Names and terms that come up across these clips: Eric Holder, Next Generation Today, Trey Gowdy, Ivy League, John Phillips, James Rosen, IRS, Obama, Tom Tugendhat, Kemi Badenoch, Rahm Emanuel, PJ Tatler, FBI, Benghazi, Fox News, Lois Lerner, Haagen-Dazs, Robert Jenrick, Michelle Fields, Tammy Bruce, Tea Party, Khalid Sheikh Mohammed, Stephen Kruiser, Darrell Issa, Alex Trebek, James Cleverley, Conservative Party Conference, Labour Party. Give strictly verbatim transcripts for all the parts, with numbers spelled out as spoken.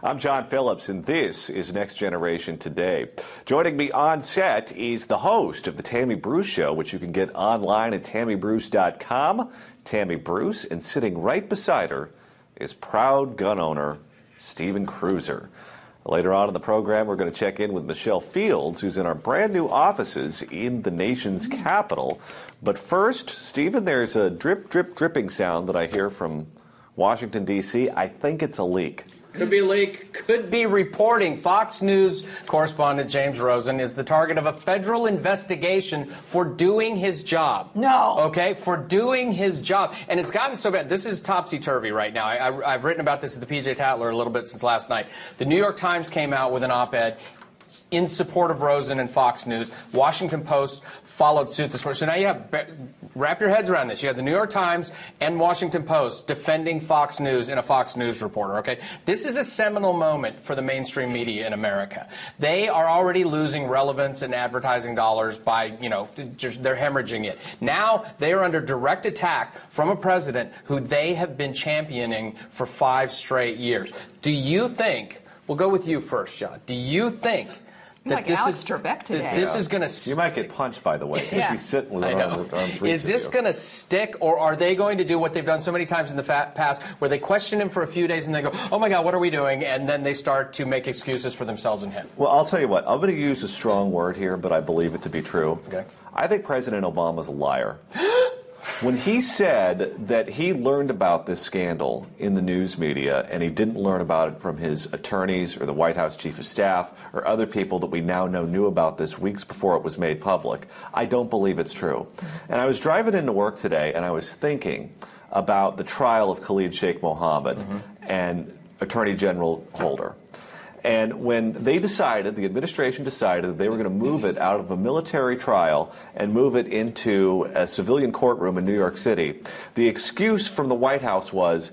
I'm John Phillips, and this is Next Generation Today. Joining me on set is the host of the Tammy Bruce Show, which you can get online at tammy bruce dot com, Tammy Bruce, and sitting right beside her is proud gun owner Stephen Kruiser. Later on in the program, we're going to check in with Michelle Fields, who's in our brand new offices in the nation's capital. But first, Stephen, there's a drip, drip, dripping sound that I hear from Washington, D C I think it's a leak. Could be a leak, could be reporting. Fox News correspondent James Rosen is the target of a federal investigation for doing his job. No. Okay, for doing his job. And it's gotten so bad. This is topsy-turvy right now. I, I, I've written about this at the P J Tatler a little bit since last night. The New York Times came out with an op-ed in support of Rosen and Fox News. Washington Post followed suit this morning. So now you have, wrap your heads around this. You have the New York Times and Washington Post defending Fox News and a Fox News reporter, okay? This is a seminal moment for the mainstream media in America. They are already losing relevance and advertising dollars by, you know, just they're hemorrhaging it. Now they are under direct attack from a president who they have been championing for five straight years. Do you think... We'll go with you first, John. Do you think that like this Alex is Trebek today. That this yeah. is going to stick? You might get punched, by the way, because yeah. he's sitting with arms, arms reach. Is this going to stick, or are they going to do what they've done so many times in the past, where they question him for a few days and they go, oh my God, what are we doing? And then they start to make excuses for themselves and him. Well, I'll tell you what. I'm going to use a strong word here, but I believe it to be true. Okay. I think President Obama's a liar. When he said that he learned about this scandal in the news media and he didn't learn about it from his attorneys or the White House chief of staff or other people that we now know knew about this weeks before it was made public, I don't believe it's true. And I was driving into work today and I was thinking about the trial of Khalid Sheikh Mohammed mm-hmm. and Attorney General Holder. And when they decided, the administration decided that they were going to move it out of a military trial and move it into a civilian courtroom in New York City, the excuse from the White House was,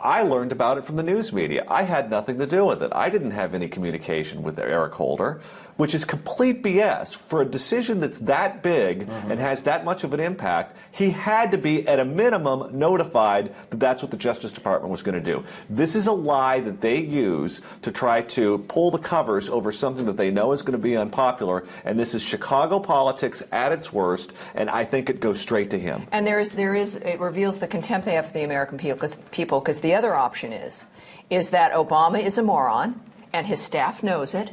I learned about it from the news media. I had nothing to do with it. I didn't have any communication with Eric Holder, which is complete B S. For a decision that's that big mm-hmm. and has that much of an impact, he had to be, at a minimum, notified that that's what the Justice Department was going to do. This is a lie that they use to try to pull the covers over something that they know is going to be unpopular, and this is Chicago politics at its worst, and I think it goes straight to him. And there is, there is, it reveals the contempt they have for the American people, because the other option is, is that Obama is a moron, and his staff knows it,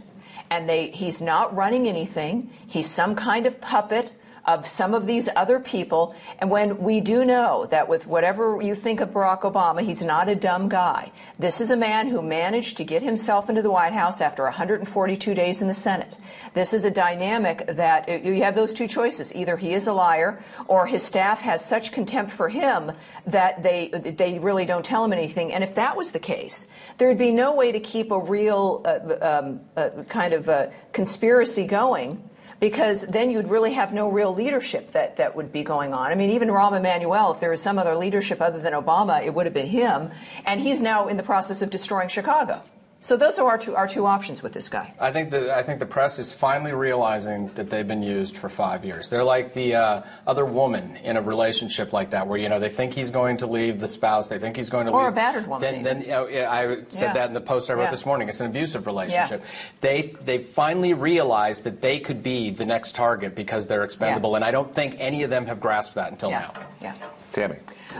and they, he's not running anything. He's some kind of puppet of some of these other people. And when we do know that with whatever you think of Barack Obama, he's not a dumb guy. This is a man who managed to get himself into the White House after one hundred forty-two days in the Senate. This is a dynamic that you have those two choices. Either he is a liar or his staff has such contempt for him that they, they really don't tell him anything. And if that was the case, there would be no way to keep a real uh, um, uh, kind of uh, conspiracy going, because then you'd really have no real leadership that, that would be going on. I mean, even Rahm Emanuel, if there was some other leadership other than Obama, it would have been him. And he's now in the process of destroying Chicago. So those are our two, our two options with this guy. I think the I think the press is finally realizing that they've been used for five years. They're like the uh, other woman in a relationship like that, where you know they think he's going to leave the spouse, they think he's going to or leave. Or a battered woman. Then, then uh, I said yeah. that in the post I wrote yeah. this morning. It's an abusive relationship. Yeah. They they finally realized that they could be the next target because they're expendable, yeah. and I don't think any of them have grasped that until yeah. now. Yeah. Tammy.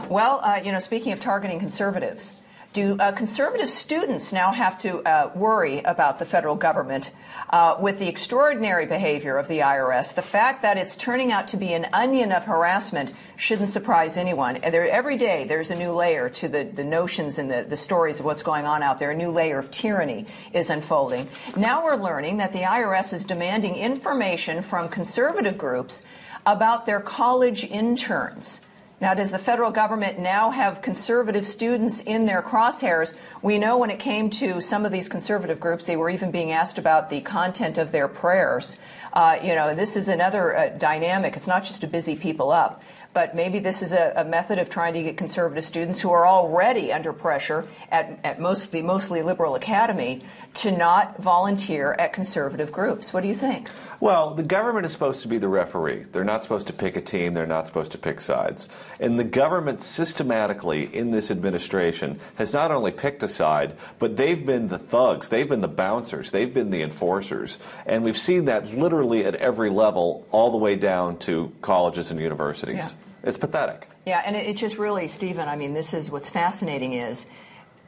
Well, uh, you know, speaking of targeting conservatives. Do uh, conservative students now have to uh, worry about the federal government uh, with the extraordinary behavior of the I R S? The fact that it's turning out to be an onion of harassment shouldn't surprise anyone. And there, every day there's a new layer to the, the notions and the, the stories of what's going on out there. A new layer of tyranny is unfolding. Now we're learning that the I R S is demanding information from conservative groups about their college interns. Now, does the federal government now have conservative students in their crosshairs? We know when it came to some of these conservative groups, they were even being asked about the content of their prayers. Uh, you know, this is another uh, dynamic. It's not just to busy people up, but maybe this is a, a method of trying to get conservative students who are already under pressure at, at most, the mostly liberal academy to not volunteer at conservative groups. What do you think? Well, the government is supposed to be the referee. They're not supposed to pick a team. They're not supposed to pick sides. And the government systematically in this administration has not only picked a side, but they've been the thugs. They've been the bouncers. They've been the enforcers. And we've seen that literally at every level, all the way down to colleges and universities. Yeah. It's pathetic. Yeah, and it, it just really, Stephen, I mean, this is what's fascinating is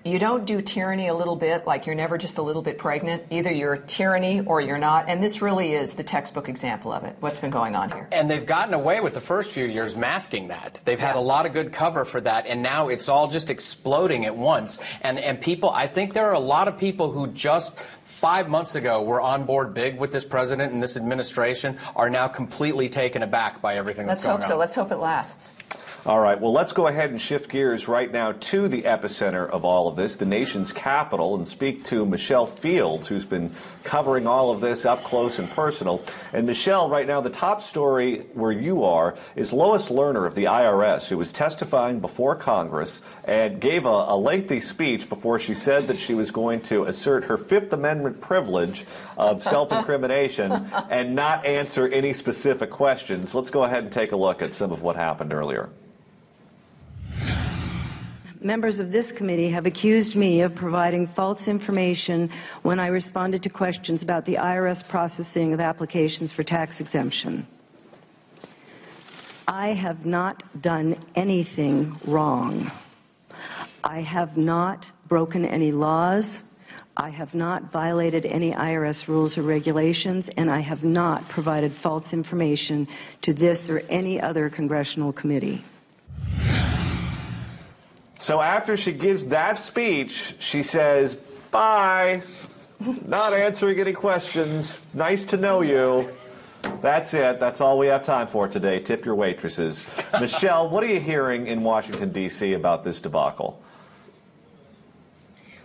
you don't do tyranny a little bit, like you're never just a little bit pregnant. Either you're tyranny or you're not. And this really is the textbook example of it, what's been going on here. And they've gotten away with the first few years masking that. They've yeah. had a lot of good cover for that, and now it's all just exploding at once. And, and people, I think there are a lot of people who just five months ago were on board big with this president and this administration are now completely taken aback by everything that's going on. Let's hope so. Let's hope it lasts. All right. Well, let's go ahead and shift gears right now to the epicenter of all of this, the nation's capital, and speak to Michelle Fields, who's been covering all of this up close and personal. And Michelle, right now, the top story where you are is Lois Lerner of the I R S, who was testifying before Congress and gave a, a lengthy speech before she said that she was going to assert her Fifth Amendment privilege of self-incrimination and not answer any specific questions. Let's go ahead and take a look at some of what happened earlier. Members of this committee have accused me of providing false information when I responded to questions about the I R S processing of applications for tax exemption. I have not done anything wrong. I have not broken any laws. I have not violated any I R S rules or regulations, and I have not provided false information to this or any other congressional committee. So after she gives that speech, she says, bye, not answering any questions, nice to know you. That's it. That's all we have time for today. Tip your waitresses. Michelle, what are you hearing in Washington, D C about this debacle?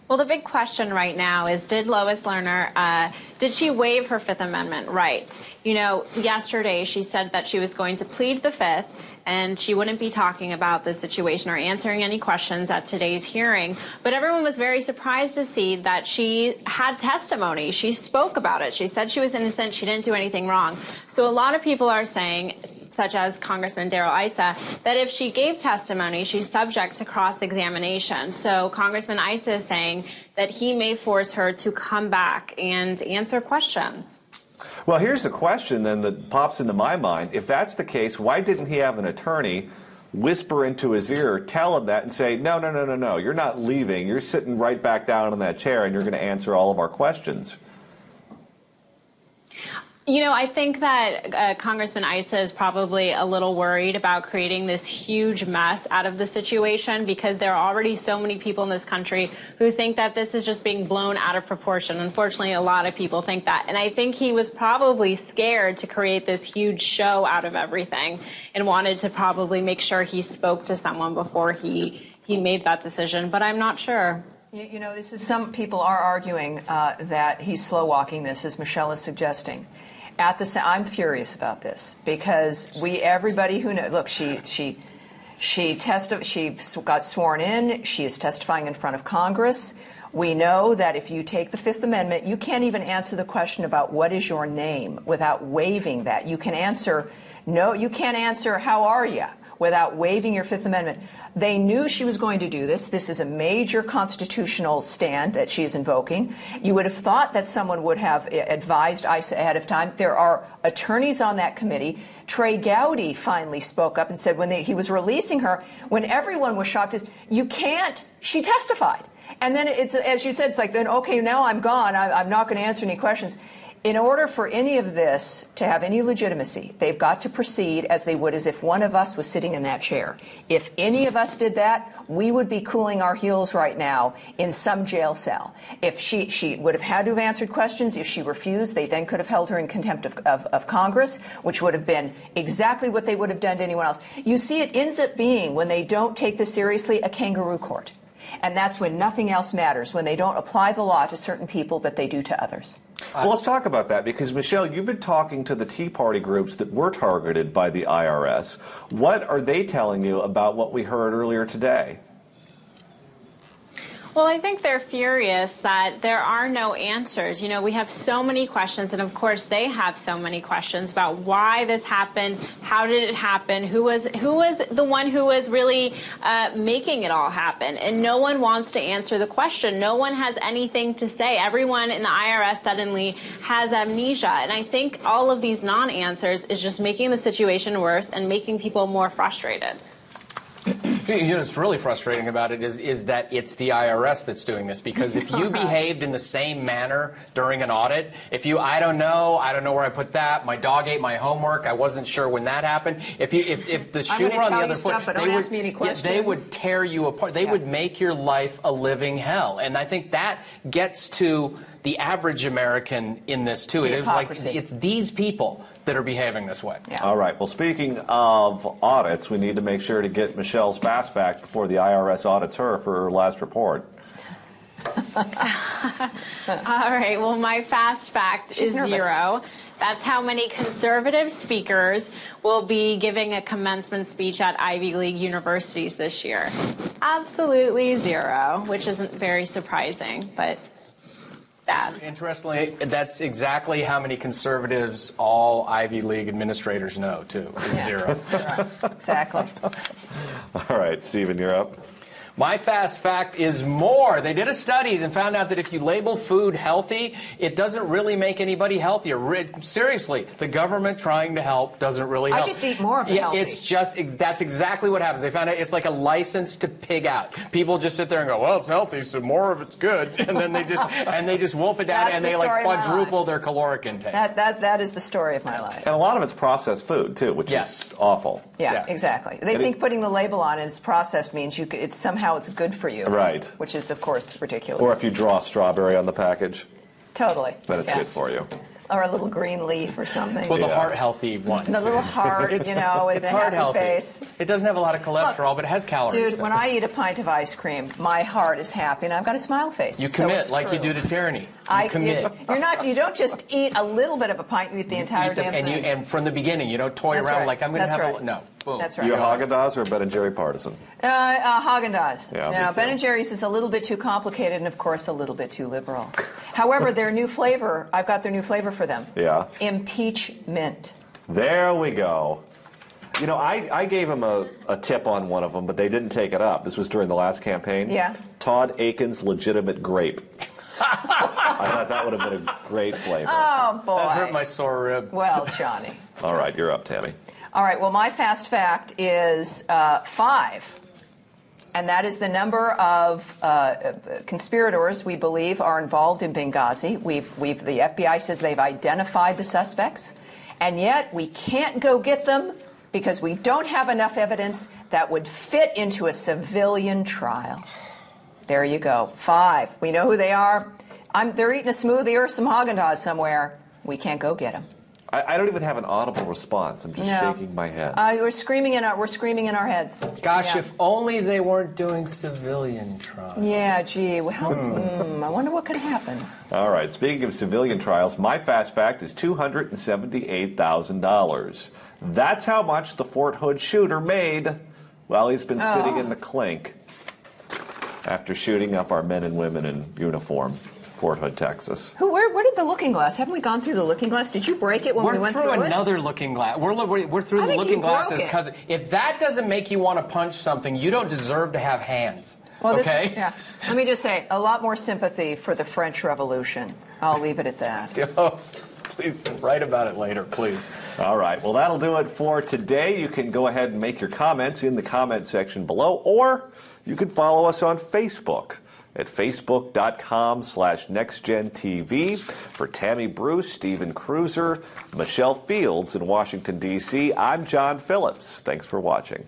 Well, the big question right now is, did Lois Lerner, uh, did she waive her Fifth Amendment rights? You know, yesterday she said that she was going to plead the Fifth, and she wouldn't be talking about the situation or answering any questions at today's hearing. But everyone was very surprised to see that she had testimony. She spoke about it. She said she was innocent. She didn't do anything wrong. So a lot of people are saying, such as Congressman Darrell Issa, that if she gave testimony, she's subject to cross-examination. So Congressman Issa is saying that he may force her to come back and answer questions. Well, here's the question then that pops into my mind. If that's the case, why didn't he have an attorney whisper into his ear, tell him that, and say, no, no, no, no, no, you're not leaving. You're sitting right back down in that chair, and you're going to answer all of our questions? You know, I think that uh, Congressman Issa is probably a little worried about creating this huge mess out of the situation, because there are already so many people in this country who think that this is just being blown out of proportion. Unfortunately, a lot of people think that. And I think he was probably scared to create this huge show out of everything and wanted to probably make sure he spoke to someone before he, he made that decision. But I'm not sure. You, you know, this is, some people are arguing uh, that he's slow-walking this, as Michelle is suggesting. At the, I'm furious about this, because we, everybody who knows, look, she she she testi- she got sworn in. She is testifying in front of Congress. We know that if you take the Fifth Amendment, you can't even answer the question about what is your name without waiving that. You can answer no. You can't answer how are you without waiving your Fifth Amendment. They knew she was going to do this. This is a major constitutional stand that she's invoking. You would have thought that someone would have advised Issa ahead of time. There are attorneys on that committee. Trey Gowdy finally spoke up and said when they, he was releasing her, when everyone was shocked, you can't, she testified. And then it's, as you said, it's like, then okay, now I'm gone. I, I'm not going to answer any questions. In order for any of this to have any legitimacy, they've got to proceed as they would as if one of us was sitting in that chair. If any of us did that, we would be cooling our heels right now in some jail cell. If she, she would have had to have answered questions. If she refused, they then could have held her in contempt of, of, of Congress, which would have been exactly what they would have done to anyone else. You see, it ends up being, when they don't take this seriously, a kangaroo court. And that's when nothing else matters, when they don't apply the law to certain people, but they do to others. Well, let's talk about that, because, Michelle, you've been talking to the Tea Party groups that were targeted by the I R S. What are they telling you about what we heard earlier today? Well, I think they're furious that there are no answers. You know, we have so many questions, and of course they have so many questions about why this happened, how did it happen, who was who was the one who was really uh, making it all happen, and no one wants to answer the question. No one has anything to say. Everyone in the I R S suddenly has amnesia, and I think all of these non-answers is just making the situation worse and making people more frustrated. You know, what's really frustrating about it is is that it's the I R S that's doing this, because if you behaved in the same manner during an audit, if you, I don't know, I don't know where I put that, my dog ate my homework, I wasn't sure when that happened. If you, if, if the shoe were on the other stuff, foot, they would, ask me any questions. Yeah, they would tear you apart. They yeah. would make your life a living hell, and I think that gets to the average American in this too. It's like it's these people that are behaving this way. Yeah. All right. Well, speaking of audits, we need to make sure to get Michelle's fast facts before the I R S audits her for her last report. All right. Well, my fast fact She's is nervous. zero. That's how many conservative speakers will be giving a commencement speech at Ivy League universities this year. Absolutely zero, which isn't very surprising, but. Interestingly, that's exactly how many conservatives all Ivy League administrators know, too, is yeah. zero. Right. Exactly. All right, Stephen, you're up. My fast fact is more. They did a study and found out that if you label food healthy, it doesn't really make anybody healthier. Seriously, the government trying to help doesn't really help. I just eat more of it. Yeah, it's just, that's exactly what happens. They found out it's like a license to pig out. People just sit there and go, well, it's healthy, so more of it's good. And then they just, and they just wolf it down that's and the they like quadruple their caloric intake. That, that, that is the story of my life. And a lot of it's processed food, too, which yes. is awful. Yeah, yeah. exactly. They and think it, putting the label on it, it's processed means you it's somehow how it's good for you, right? Which is, of course, ridiculous. Or if you draw a strawberry on the package, totally, then it's yes. good for you. Or a little green leaf or something. Well, the yeah. heart healthy one. The little heart, you know, with it's the heart healthy face. It doesn't have a lot of cholesterol, Look, but it has calories. Dude, when I eat a pint of ice cream, my heart is happy, and I've got a smile face. You so commit, like true. you do to tyranny. You I commit. You're not. You don't just eat a little bit of a pint. You eat the you entire eat the, damn and thing. You, and from the beginning, you don't toy That's around right. like I'm going to have right. a no. Boom. That's right. You're Haagen-Dazs or Ben and Jerry partisan? Uh, uh, Haagen-Dazs. Yeah, now, Ben and Jerry's is a little bit too complicated and, of course, a little bit too liberal. However, their new flavor, I've got their new flavor for them. Yeah. Impeachment. There we go. You know, I, I gave them a, a tip on one of them, but they didn't take it up. This was during the last campaign. Yeah. Todd Akin's legitimate grape. I thought that would have been a great flavor. Oh, boy. That hurt my sore rib. Well, Johnny. All right, you're up, Tammy. All right, well, my fast fact is uh, five, and that is the number of uh, conspirators we believe are involved in Benghazi. We've, we've, the F B I says they've identified the suspects, and yet we can't go get them because we don't have enough evidence that would fit into a civilian trial. There you go, five. We know who they are. I'm, they're eating a smoothie or some Haagen-Dazs somewhere. We can't go get them. I don't even have an audible response. I'm just no. shaking my head. Uh, we're screaming in our we're screaming in our heads. Gosh, yeah. if only they weren't doing civilian trials. Yeah, gee. Well, mm. Mm, I wonder what could happen. All right. Speaking of civilian trials, my fast fact is two hundred and seventy-eight thousand dollars. That's how much the Fort Hood shooter made while he's been oh. sitting in the clink after shooting up our men and women in uniform. Fort Hood, Texas. Who? Where, where did the Looking Glass? Haven't we gone through the Looking Glass? Did you break it when we're we went through, through it? We're through another Looking Glass. We're, we're, we're through I the Looking Glasses because if that doesn't make you want to punch something, you don't deserve to have hands. Well, okay. This, yeah. Let me just say, a lot more sympathy for the French Revolution. I'll leave it at that. Oh, please write about it later, please. All right. Well, that'll do it for today. You can go ahead and make your comments in the comment section below, or you can follow us on Facebook at facebook dot com slash next gen T V. For Tammy Bruce, Stephen Kruiser, Michelle Fields in Washington, D C, I'm John Phillips. Thanks for watching.